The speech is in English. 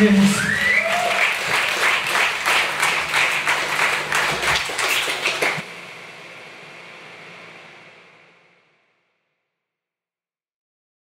Yes.